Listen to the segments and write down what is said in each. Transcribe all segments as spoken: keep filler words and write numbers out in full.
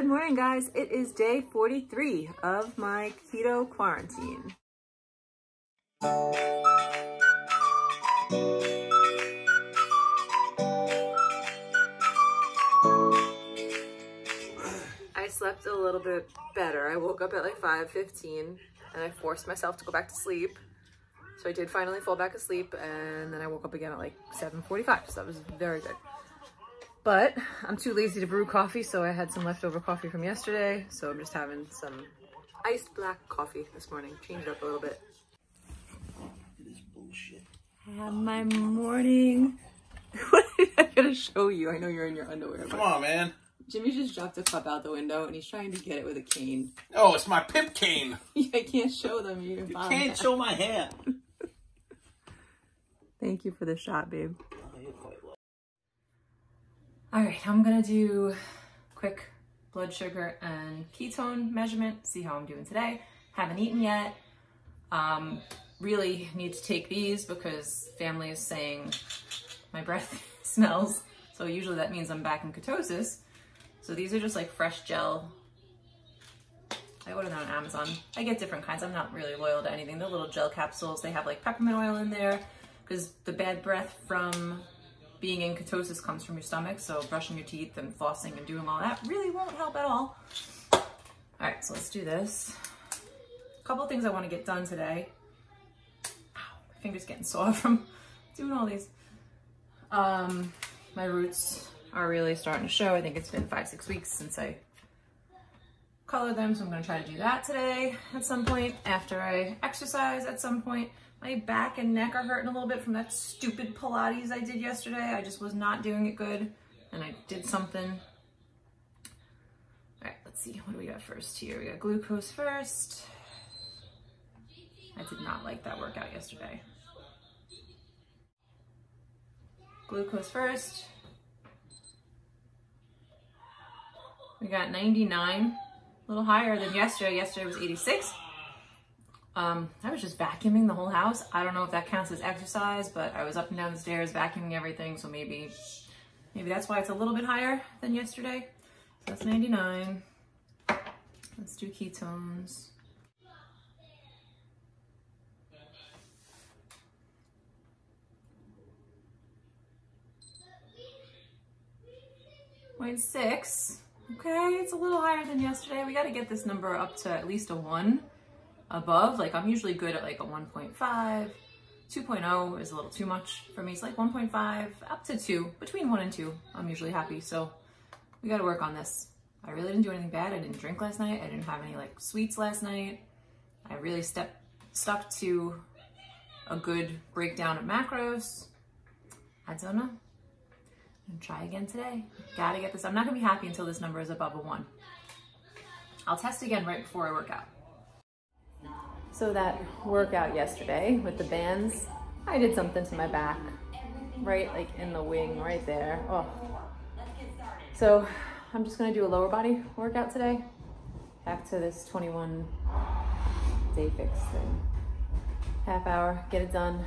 Good morning, guys. It is day forty-three of my keto quarantine. I slept a little bit better. I woke up at like five fifteen and I forced myself to go back to sleep. So I did finally fall back asleep, and then I woke up again at like seven forty-five, so that was very good. But I'm too lazy to brew coffee, so I had some leftover coffee from yesterday, so I'm just having some iced black coffee this morning. Changed it up a little bit. It is bullshit. I have my morning. What did I gotta show you? I know you're in your underwear. Come on, man. Jimmy just dropped a cup out the window, and he's trying to get it with a cane. Oh, it's my pimp cane. I can't show them. You can't show my hair. Thank you for the shot, babe. All right, I'm gonna do quick blood sugar and ketone measurement, see how I'm doing today. Haven't eaten yet. Um, really need to take these because family is saying my breath smells. So usually that means I'm back in ketosis. So these are just like fresh gel. I ordered them on Amazon. I get different kinds. I'm not really loyal to anything. They're little gel capsules. They have like peppermint oil in there because the bad breath from being in ketosis comes from your stomach, so brushing your teeth and flossing and doing all that really won't help at all. All right, so let's do this. A couple of things I want to get done today. Ow, my finger's getting sore from doing all these. Um, my roots are really starting to show. I think it's been five, six weeks since I colored them, so I'm gonna try to do that today at some point after I exercise at some point. My back and neck are hurting a little bit from that stupid Pilates I did yesterday. I just was not doing it good, and I did something. All right, let's see. What do we got first here? We got glucose first. I did not like that workout yesterday. Glucose first. We got ninety-nine, a little higher than yesterday. Yesterday was eighty-six. Um, I was just vacuuming the whole house. I don't know if that counts as exercise, but I was up and down the stairs vacuuming everything, so maybe maybe that's why it's a little bit higher than yesterday. So that's ninety-nine. Let's do ketones. zero point six. Okay, it's a little higher than yesterday. We got to get this number up to at least a one. Above, like I'm usually good at like a one point five, two point oh is a little too much for me. It's like one point five up to two, between one and two, I'm usually happy. So we got to work on this. I really didn't do anything bad. I didn't drink last night. I didn't have any like sweets last night. I really stepped, stuck to a good breakdown of macros. I don't know. I'm gonna try again today. Got to get this. I'm not gonna be happy until this number is above a one. I'll test again right before I work out. So that workout yesterday with the bands, I did something to my back, right like in the wing right there. Oh. So I'm just gonna do a lower body workout today. Back to this twenty-one day fix thing. Half hour, get it done.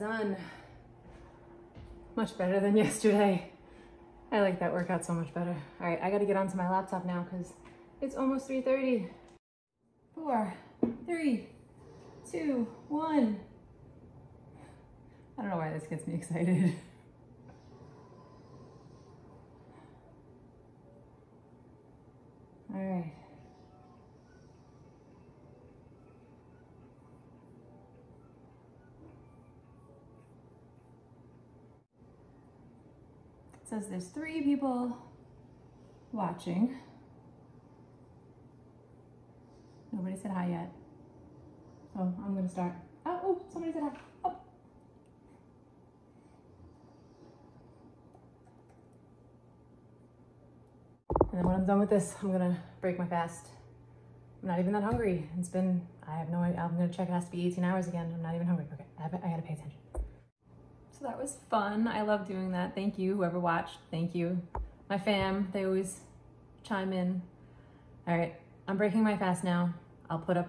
workout done. Much better than yesterday. I like that workout so much better. All right, I gotta get onto my laptop now because it's almost three thirty. Four, three, two, one. I don't know why this gets me excited. All right. It says there's three people watching. Nobody said hi yet. So I'm gonna start. Oh, oh somebody said hi. Oh. And then when I'm done with this, I'm gonna break my fast. I'm not even that hungry. It's been, I have no idea, I'm gonna check, it has to be eighteen hours again. I'm not even hungry. Okay, I, I gotta pay attention. So that was fun. I love doing that. Thank you, whoever watched, thank you. My fam, they always chime in. All right, I'm breaking my fast now. I'll put up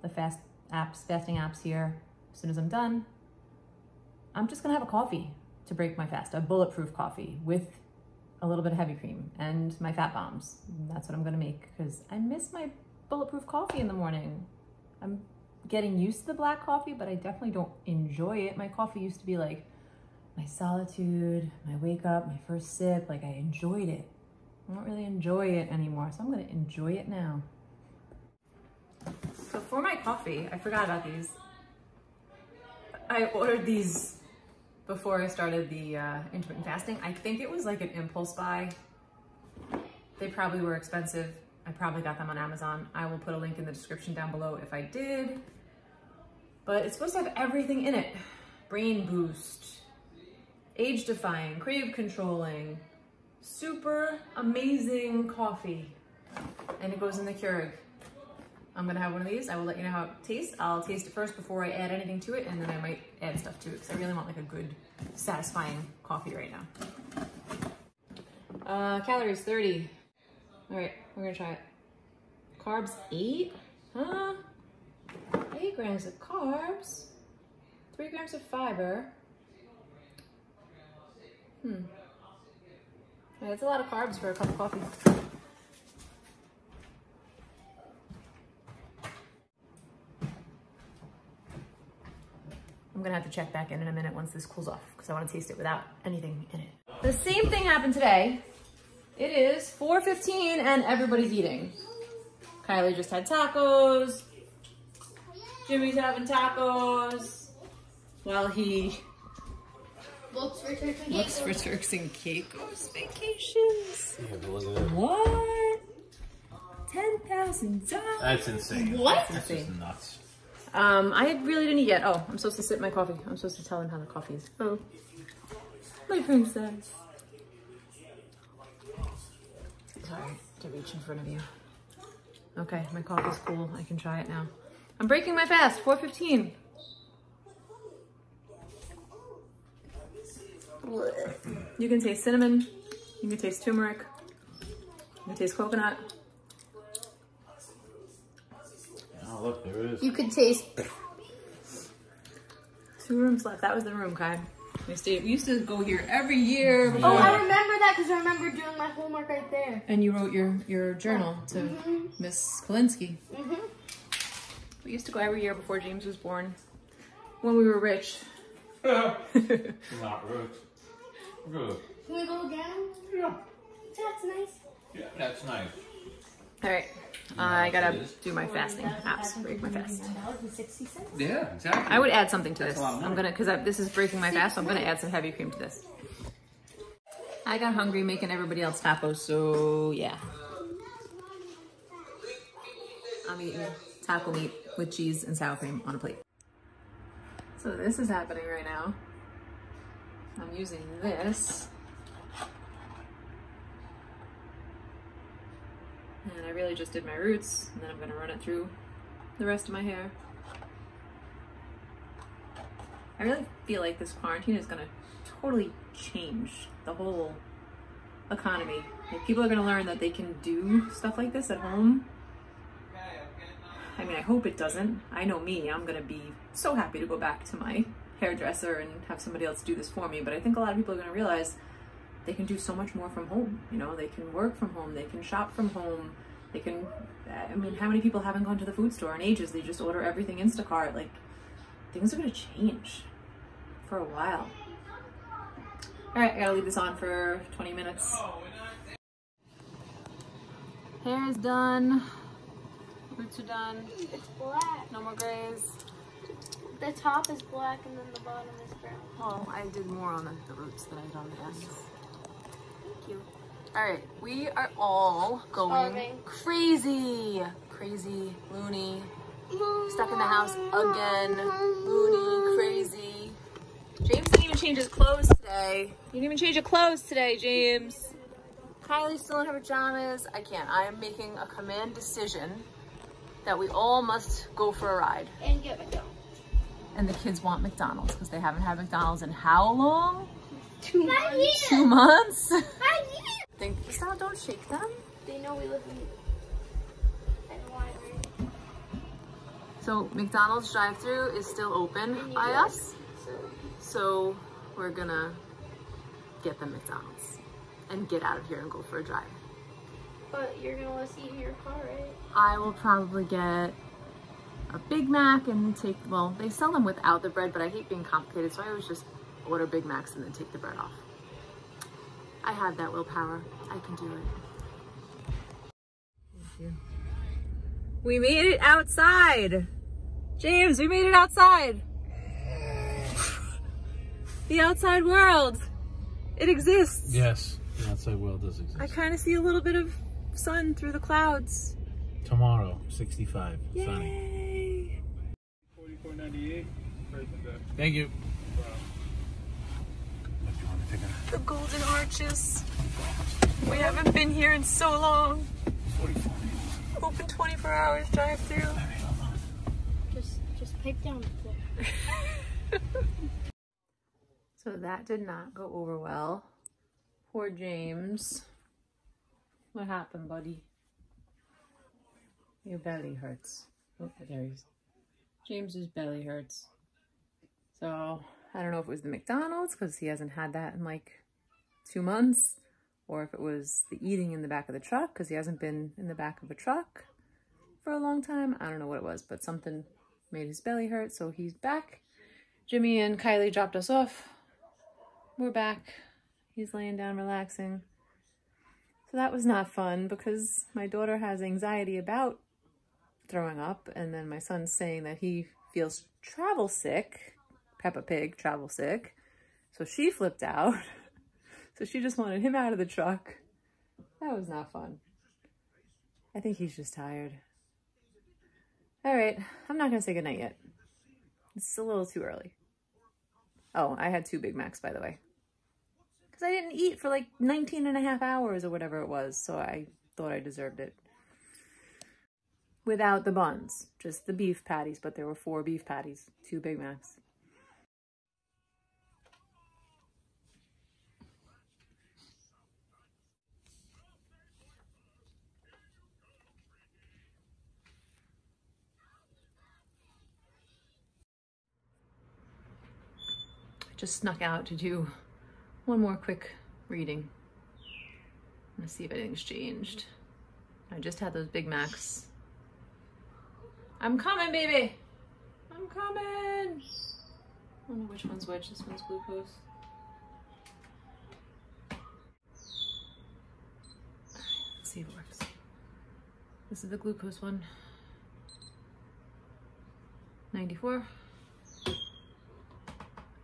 the fast apps, fasting apps here as soon as I'm done. I'm just gonna have a coffee to break my fast, a bulletproof coffee with a little bit of heavy cream and my fat bombs. That's what I'm gonna make because I miss my bulletproof coffee in the morning. I'm getting used to the black coffee, but I definitely don't enjoy it. My coffee used to be like my solitude, my wake up, my first sip, like I enjoyed it. I don't really enjoy it anymore, so I'm gonna enjoy it now. So for my coffee, I forgot about these. I ordered these before I started the uh, intermittent fasting. I think it was like an impulse buy. They probably were expensive. I probably got them on Amazon. I will put a link in the description down below if I did. But it's supposed to have everything in it. Brain boost, age-defying, crave-controlling, super amazing coffee. And it goes in the Keurig. I'm gonna have one of these. I will let you know how it tastes. I'll taste it first before I add anything to it, and then I might add stuff to it because I really want like a good, satisfying coffee right now. Uh, calories, thirty. All right, we're gonna try it. Carbs, eight, huh? Eight grams of carbs, three grams of fiber. Hmm. Yeah, that's a lot of carbs for a cup of coffee. I'm gonna have to check back in in a minute once this cools off because I wanna taste it without anything in it. The same thing happened today. It is four fifteen and everybody's eating. Kylie just had tacos. Jimmy's having tacos. While he looks for Turks and Caicos. Looks for Turks and Caicos vacations. Yeah, what? ten thousand dollars. That's insane. What? That's just nuts. Um, I really didn't eat yet. Oh, I'm supposed to sip my coffee. I'm supposed to tell him how the coffee is. Oh, my princess. Sorry to reach in front of you. Okay, my coffee's cool. I can try it now. I'm breaking my fast, four fifteen. You can taste cinnamon. You can taste turmeric. You can taste coconut. Oh, look, there it is. You could taste. Two rooms left. That was the room, Kai. We stayed. We used to go here every year. Yeah. Oh, I remember that because I remember doing my homework right there. And you wrote your your journal to mm-hmm. Miss Kalinsky. Mm-hmm. We used to go every year before James was born, when we were rich. Not rich. Good. Can we go again? Yeah. That's nice. Yeah, that's nice. All right. Uh, I gotta do my fasting apps, break my fast. Yeah, exactly. I would add something to this. I'm gonna, cause I, this is breaking my fast, so I'm gonna add some heavy cream to this. I got hungry making everybody else tacos, so yeah. I'm eating taco meat with cheese and sour cream on a plate. So this is happening right now. I'm using this. And I really just did my roots, and then I'm gonna run it through the rest of my hair. I really feel like this quarantine is gonna totally change the whole economy. Like, people are gonna learn that they can do stuff like this at home. I mean, I hope it doesn't. I know me, I'm gonna be so happy to go back to my hairdresser and have somebody else do this for me. But I think a lot of people are going to realize they can do so much more from home. You know, they can work from home, they can shop from home, they can, I mean, how many people haven't gone to the food store in ages? They just order everything Instacart. Like, things are going to change for a while. All right, I gotta leave this on for twenty minutes. Hair is done. Roots are done. It's black. No more grays. The top is black and then the bottom is brown. Oh, I did more on the, the roots than I did on the ends. Thank you. All right, we are all going Irving. crazy. Crazy, loony. Stuck in the house again. Loony, crazy. James didn't even change his clothes today. You didn't even change your clothes today, James. Kylie's still in her pajamas. I can't. I am making a command decision that we all must go for a ride. And get McDonald's. And the kids want McDonald's because they haven't had McDonald's in how long? Two months. Years. Two months? Five years. Think, stop, don't shake them. They know we live in N Y. So McDonald's drive-thru is still open by us. So we're gonna get them McDonald's and get out of here and go for a drive. But you're gonna let us eat in your car, right? I will probably get a Big Mac and take, well, they sell them without the bread, but I hate being complicated, so I always just order Big Macs and then take the bread off. I have that willpower. I can do it. We made it outside. James, we made it outside. The outside world, it exists. Yes, the outside world does exist. I kind of see a little bit of sun through the clouds. Tomorrow, sixty-five, yay. Sunny. forty-four ninety-eight. Thank you. Wow. The golden arches. We haven't been here in so long. Open twenty-four hours drive-through. Just, just pipe down the floor. So that did not go over well. Poor James. What happened, buddy? Your belly hurts. Oh, there he is. James's belly hurts. So I don't know if it was the McDonald's, because he hasn't had that in like two months, or if it was the eating in the back of the truck, because he hasn't been in the back of a truck for a long time. I don't know what it was, but something made his belly hurt, so he's back. Jimmy and Kylie dropped us off. We're back. He's laying down relaxing. So that was not fun, because my daughter has anxiety about throwing up, and then my son's saying that he feels travel sick, Peppa Pig travel sick. So she flipped out. So she just wanted him out of the truck. That was not fun. I think he's just tired. All right, I'm not gonna say goodnight yet. It's a little too early. Oh, I had two Big Macs, by the way. Because I didn't eat for like nineteen and a half hours or whatever it was, so I thought I deserved it. Without the buns, just the beef patties, but there were four beef patties, two Big Macs. I just snuck out to do one more quick reading. I'm gonna see if anything's changed. I just had those Big Macs. I'm coming, baby! I'm coming! I don't know which one's which. This one's glucose. Alright, let's see if it works. This is the glucose one. ninety-four.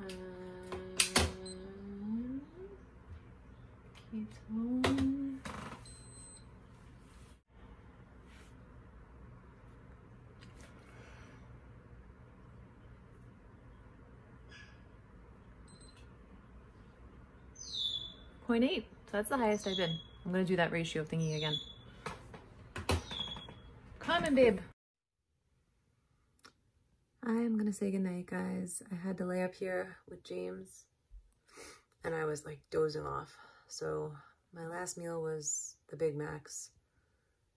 Um, ketone. zero point eight, so that's the highest I've been. I'm gonna do that ratio thingy again. Come on, babe. I'm gonna say goodnight, guys. I had to lay up here with James and I was like dozing off. So my last meal was the Big Macs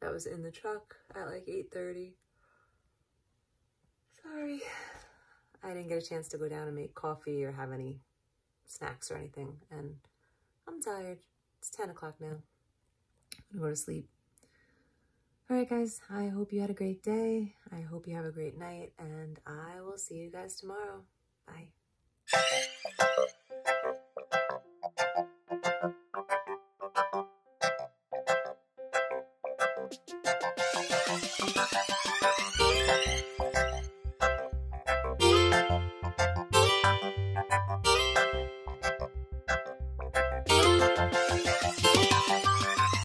that was in the truck at like eight thirty. Sorry. I didn't get a chance to go down and make coffee or have any snacks or anything, and I'm tired. It's ten o'clock now. I'm gonna go to sleep. All right, guys, I hope you had a great day. I hope you have a great night, and I will see you guys tomorrow. Bye.